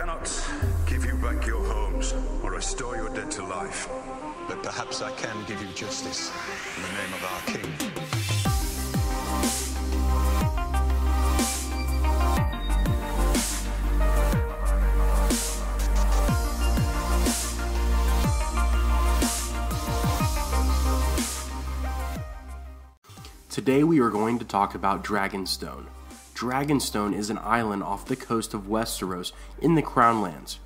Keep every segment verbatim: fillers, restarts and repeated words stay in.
cannot give you back your homes or restore your dead to life, but perhaps I can give you justice in the name of our king. Today we are going to talk about Dragonstone. Dragonstone is an island off the coast of Westeros in the Crownlands.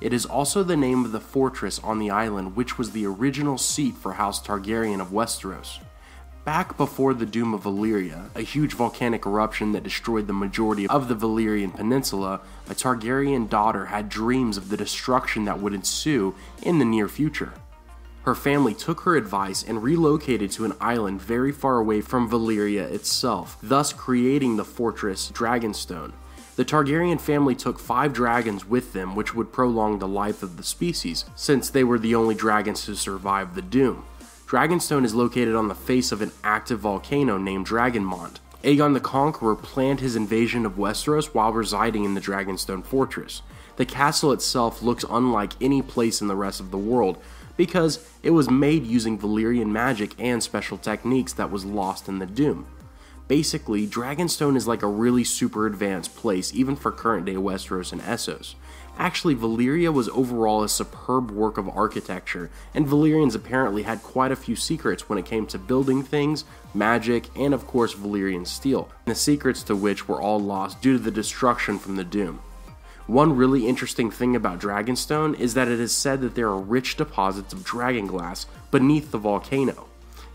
It is also the name of the fortress on the island which was the original seat for House Targaryen of Westeros. Back before the Doom of Valyria, a huge volcanic eruption that destroyed the majority of the Valyrian peninsula, a Targaryen daughter had dreams of the destruction that would ensue in the near future. Her family took her advice and relocated to an island very far away from Valyria itself, thus creating the fortress Dragonstone. The Targaryen family took five dragons with them, which would prolong the life of the species, since they were the only dragons to survive the doom. Dragonstone is located on the face of an active volcano named Dragonmont. Aegon the Conqueror planned his invasion of Westeros while residing in the Dragonstone fortress. The castle itself looks unlike any place in the rest of the world, because it was made using Valyrian magic and special techniques that was lost in the Doom. Basically, Dragonstone is like a really super advanced place even for current day Westeros and Essos. Actually, Valyria was overall a superb work of architecture, and Valyrians apparently had quite a few secrets when it came to building things, magic, and of course Valyrian steel, the secrets to which were all lost due to the destruction from the Doom. One really interesting thing about Dragonstone is that it is said that there are rich deposits of dragonglass beneath the volcano.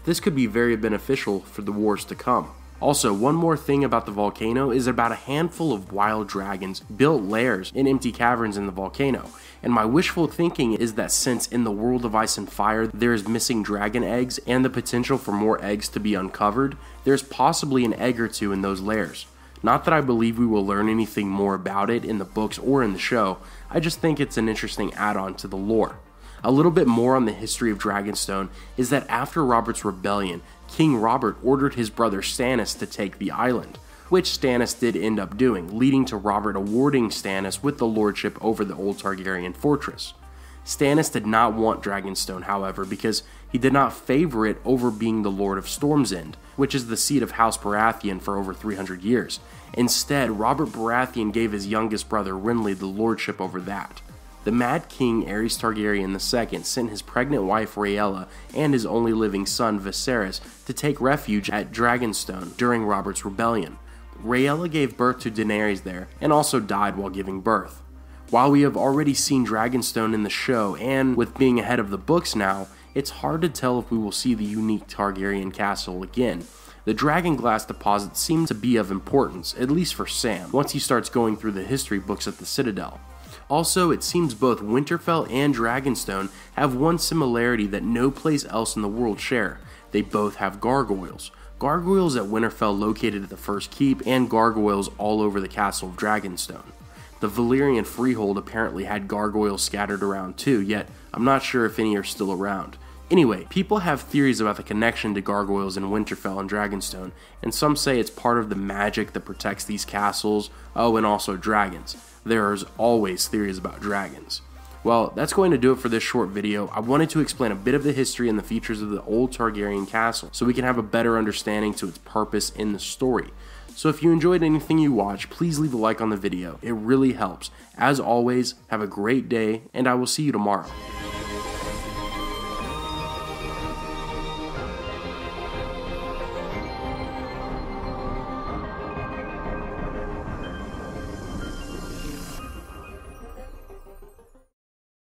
This could be very beneficial for the wars to come. Also, one more thing about the volcano is about a handful of wild dragons built lairs in empty caverns in the volcano, and my wishful thinking is that since in the world of Ice and Fire there is missing dragon eggs and the potential for more eggs to be uncovered, there's possibly an egg or two in those lairs. Not that I believe we will learn anything more about it in the books or in the show, I just think it's an interesting add-on to the lore. A little bit more on the history of Dragonstone is that after Robert's rebellion, King Robert ordered his brother Stannis to take the island, which Stannis did end up doing, leading to Robert awarding Stannis with the lordship over the old Targaryen fortress. Stannis did not want Dragonstone, however, because he did not favor it over being the Lord of Storm's End, which is the seat of House Baratheon for over three hundred years. Instead, Robert Baratheon gave his youngest brother Renly the lordship over that. The Mad King Aerys Targaryen the Second sent his pregnant wife Rhaella and his only living son Viserys to take refuge at Dragonstone during Robert's rebellion. Rhaella gave birth to Daenerys there and also died while giving birth. While we have already seen Dragonstone in the show, and with being ahead of the books now, it's hard to tell if we will see the unique Targaryen castle again. The dragonglass deposits seem to be of importance, at least for Sam, once he starts going through the history books at the Citadel. Also, it seems both Winterfell and Dragonstone have one similarity that no place else in the world share. They both have gargoyles. Gargoyles at Winterfell located at the First Keep, and gargoyles all over the castle of Dragonstone. The Valyrian Freehold apparently had gargoyles scattered around too, yet I'm not sure if any are still around. Anyway, people have theories about the connection to gargoyles in Winterfell and Dragonstone, and some say it's part of the magic that protects these castles, oh and also dragons. There's always theories about dragons. Well, that's going to do it for this short video. I wanted to explain a bit of the history and the features of the old Targaryen castle, so we can have a better understanding to its purpose in the story. So if you enjoyed anything you watched, please leave a like on the video. It really helps. As always, have a great day, and I will see you tomorrow.